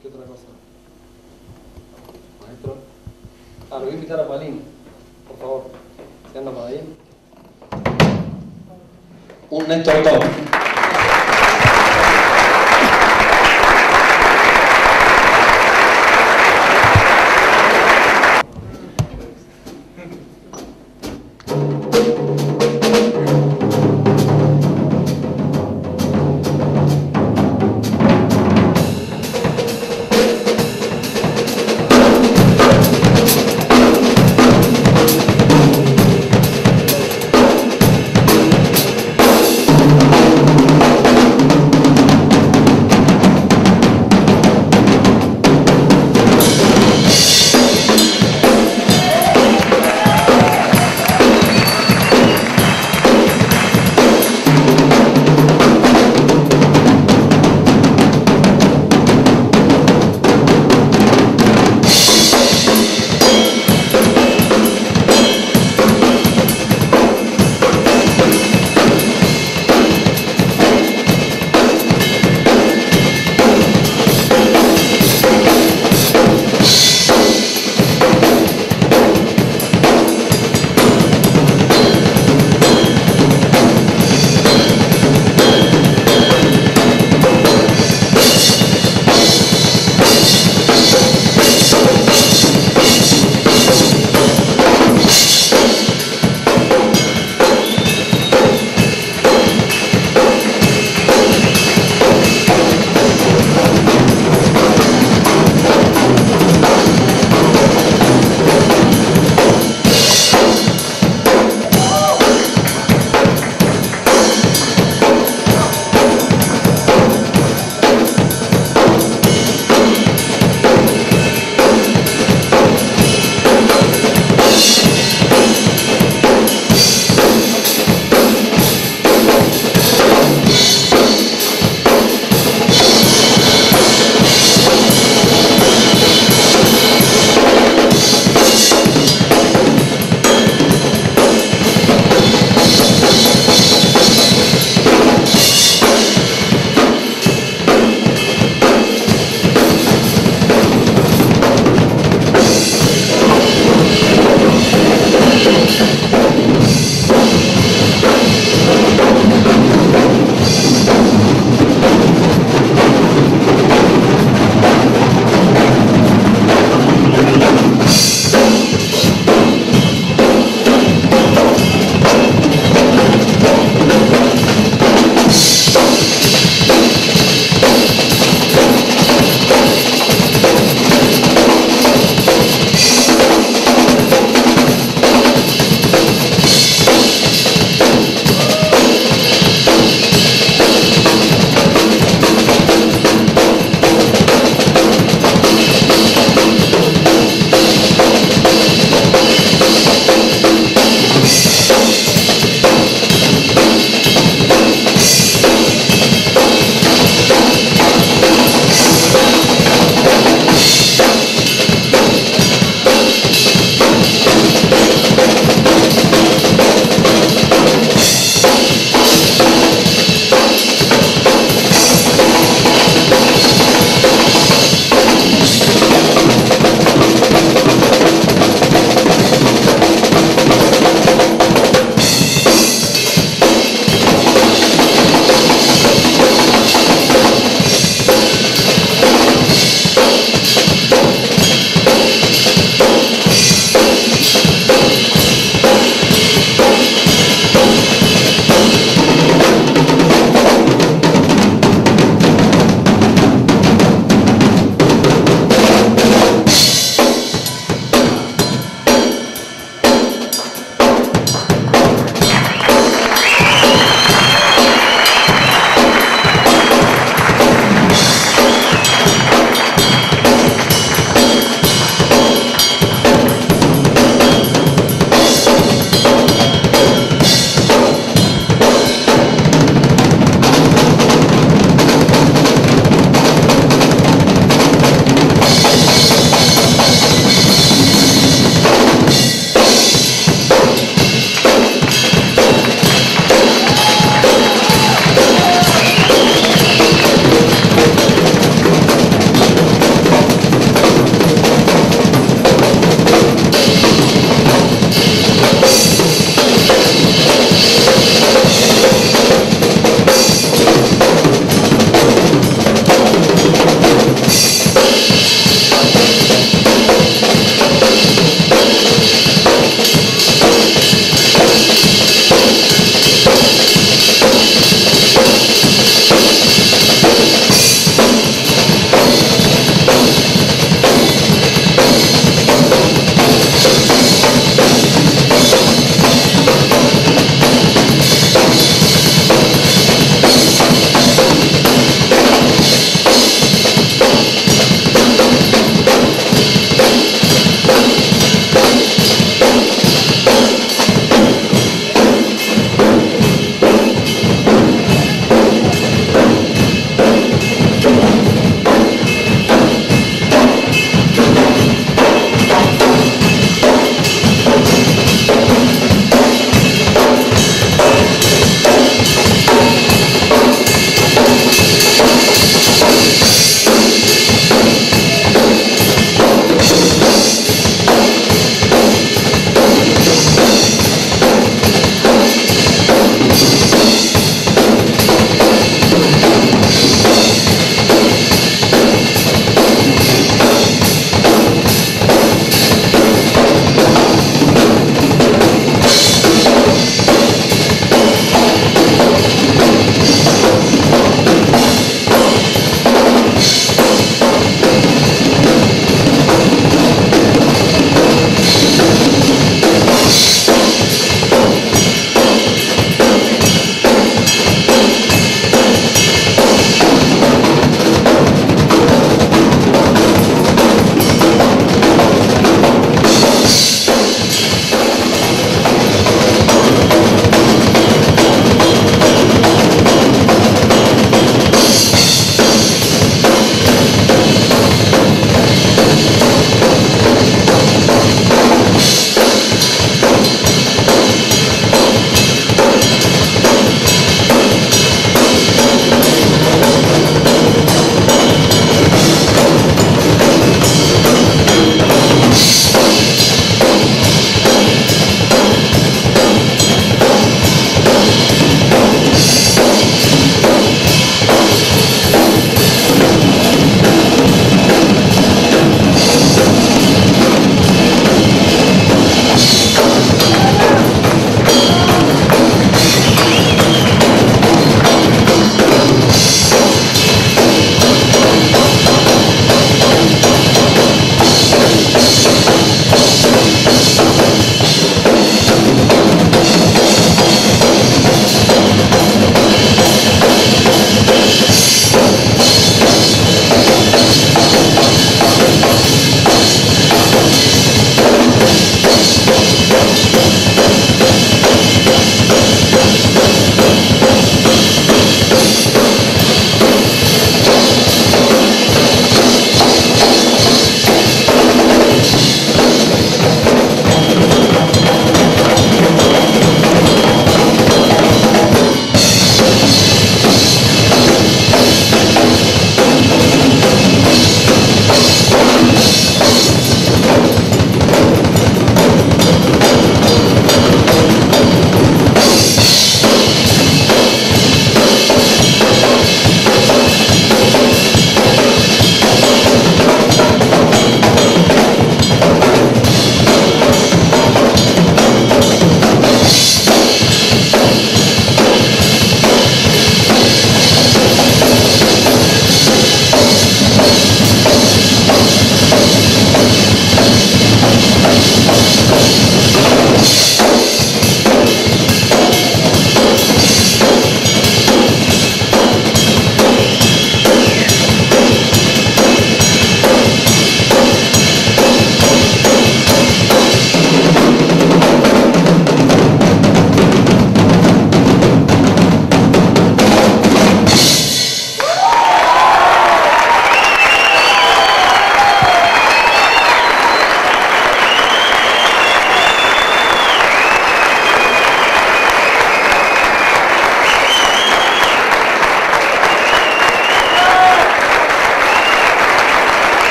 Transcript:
¿Qué otra cosa? Maestro. Lo voy a invitar a Palín, por favor. Se anda para ahí. Un Néstor Tob.